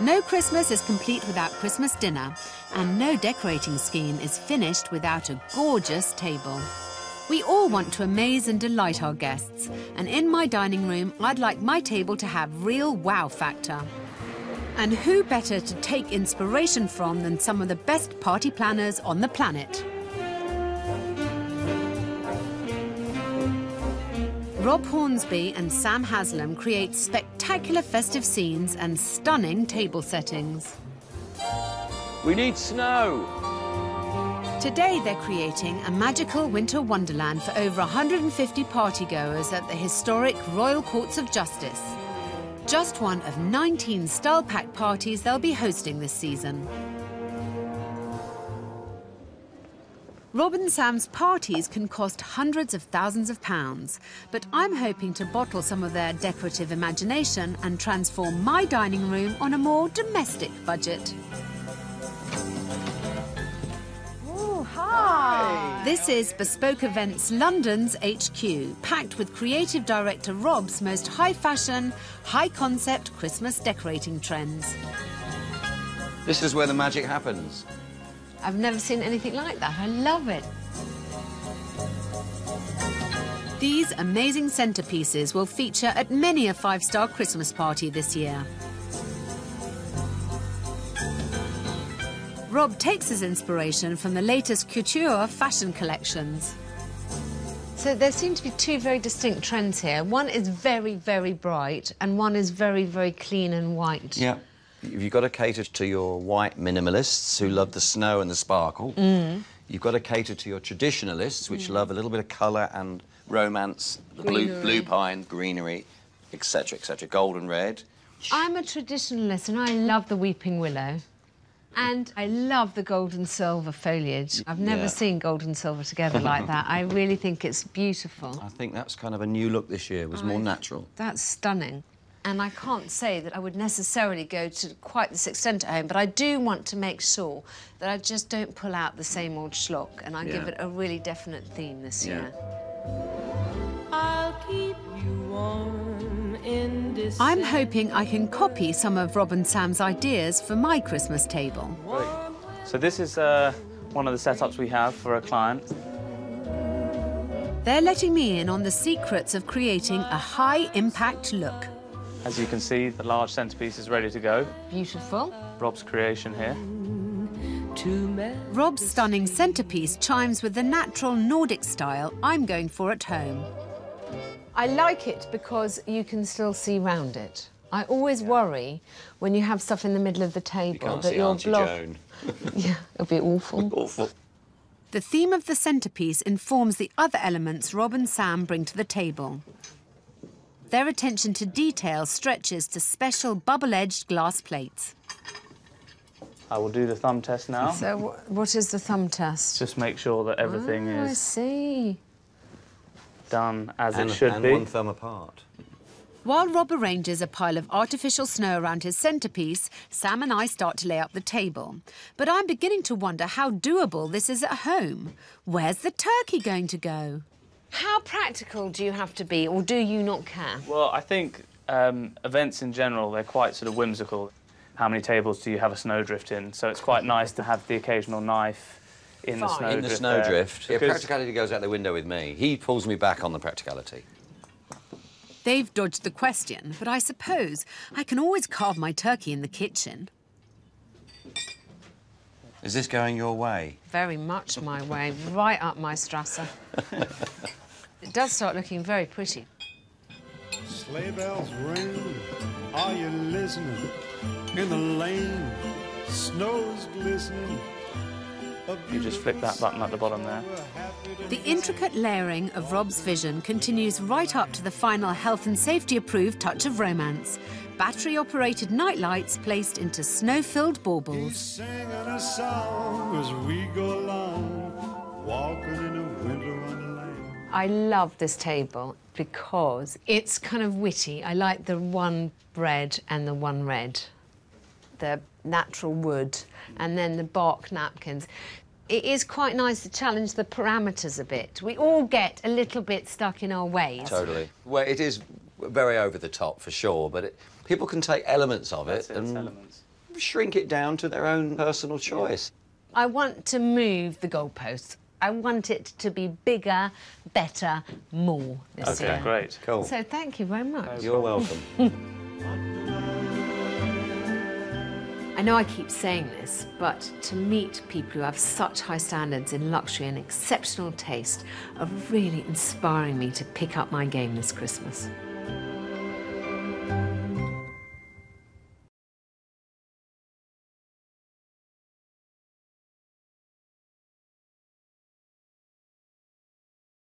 No Christmas is complete without Christmas dinner, and no decorating scheme is finished without a gorgeous table. We all want to amaze and delight our guests, and in my dining room, I'd like my table to have real wow factor. And who better to take inspiration from than some of the best party planners on the planet? Rob Hornsby and Sam Haslam create spectacular festive scenes and stunning table settings. We need snow! Today they're creating a magical winter wonderland for over 150 partygoers at the historic Royal Courts of Justice. Just one of 19 style-packed parties they'll be hosting this season. Rob and Sam's parties can cost hundreds of thousands of pounds, but I'm hoping to bottle some of their decorative imagination and transform my dining room on a more domestic budget. Ooh, hi! This is Bespoke Events London's HQ, packed with creative director Rob's most high-fashion, high-concept Christmas decorating trends. This is where the magic happens. I've never seen anything like that. I love it. These amazing centerpieces will feature at many a five-star Christmas party this year. Rob takes his inspiration from the latest couture fashion collections. So there seem to be two very distinct trends here. One is very, very bright, and one is very, very clean and white. Yeah. You've got to cater to your white minimalists who love the snow and the sparkle. You've got to cater to your traditionalists, which love a little bit of colour and romance, blue pine, greenery, etc., etc., gold and red. I'm a traditionalist and I love the weeping willow. And I love the gold and silver foliage. I've never seen gold and silver together like that. I really think it's beautiful. I think that's kind of a new look this year. It was more natural. That's stunning. And I can't say that I would necessarily go to quite this extent at home, but I do want to make sure that I just don't pull out the same old schlock, and I give it a really definite theme this year. I'll keep you warm in this. I'm hoping I can copy some of Rob and Sam's ideas for my Christmas table. Great. So this is one of the setups we have for a client. They're letting me in on the secrets of creating a high-impact look. As you can see, the large centrepiece is ready to go. Beautiful. Rob's creation here. Rob's stunning centrepiece chimes with the natural Nordic style I'm going for at home. I like it because you can still see round it. I always worry when you have stuff in the middle of the table that you're blocked. Yeah, it'll be awful. Awful. The theme of the centrepiece informs the other elements Rob and Sam bring to the table. Their attention to detail stretches to special bubble-edged glass plates. I will do the thumb test now. So what is the thumb test? Just make sure that everything is done as it should be. And one thumb apart. While Rob arranges a pile of artificial snow around his centrepiece, Sam and I start to lay out the table. But I'm beginning to wonder how doable this is at home. Where's the turkey going to go? How practical do you have to be, or do you not care? Well, I think events in general, they're quite sort of whimsical. How many tables do you have a snowdrift in? So it's quite nice to have the occasional knife in the snowdrift. In the snowdrift. Yeah, practicality goes out the window with me. He pulls me back on the practicality. They've dodged the question, but I suppose I can always carve my turkey in the kitchen. Is this going your way? Very much my way, right up my strasser. It does start looking very pretty. Sleigh bells ring, are you listening? In the lane, snow's glistening. You just flick that button at the bottom there. The intricate layering of Rob's vision continues right up to the final health and safety-approved touch of romance. Battery-operated nightlights placed into snow-filled baubles. Singing a song as we go along, walking in a winter wonderland. I love this table because it's kind of witty. I like the one bread and the one red. The natural wood and then the bark napkins. It is quite nice to challenge the parameters a bit. We all get a little bit stuck in our ways. Totally. Well, it is very over the top for sure, but People can take elements of it and shrink it down to their own personal choice. I want to move the goalposts. I want it to be bigger, better, more this year. OK, great. Cool. So thank you very much. You're welcome. I know I keep saying this, but to meet people who have such high standards in luxury and exceptional taste are really inspiring me to pick up my game this Christmas.